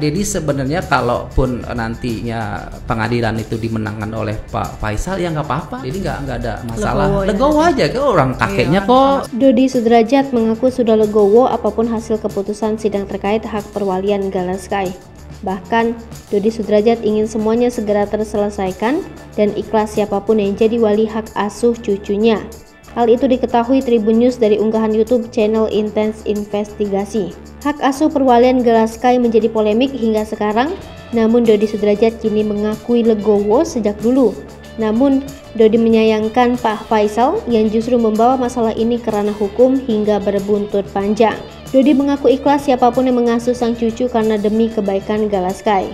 Deddy sebenarnya kalaupun nantinya pengadilan itu dimenangkan oleh Pak Faisal ya nggak apa-apa, Deddy nggak ada masalah, legowo aja ke orang kakeknya kok. Doddy Sudrajat mengaku sudah legowo apapun hasil keputusan sidang terkait hak perwalian Gala Sky. Bahkan Doddy Sudrajat ingin semuanya segera terselesaikan dan ikhlas siapapun yang jadi wali hak asuh cucunya. Hal itu diketahui Tribunnews dari unggahan YouTube channel Intens Investigasi. Hak asuh perwalian Gala Sky menjadi polemik hingga sekarang, namun Doddy Sudrajat kini mengakui legowo sejak dulu. Namun Doddy menyayangkan Pak Faisal yang justru membawa masalah ini ke ranah hukum hingga berbuntut panjang. Doddy mengaku ikhlas siapapun yang mengasuh sang cucu karena demi kebaikan Gala Sky.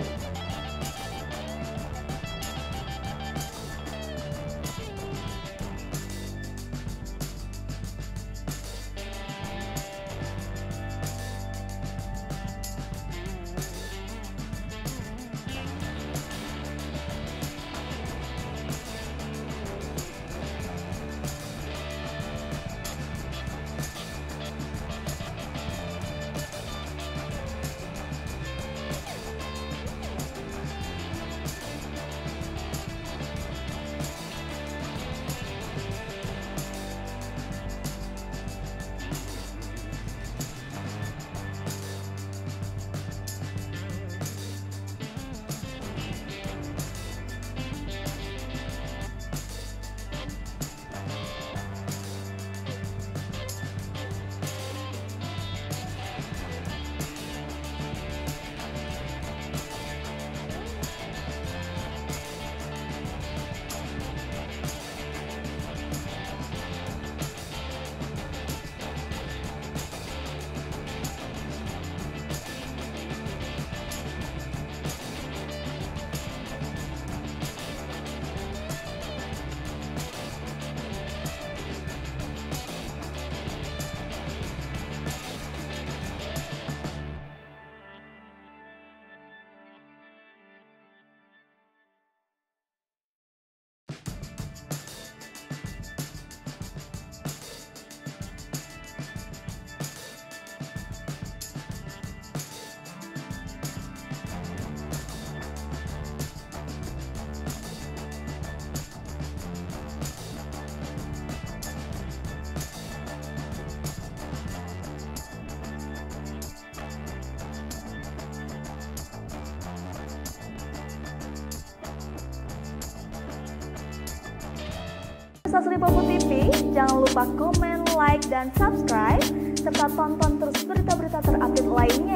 Sripoku TV, jangan lupa komen, like, dan subscribe, serta tonton terus berita-berita terupdate lainnya.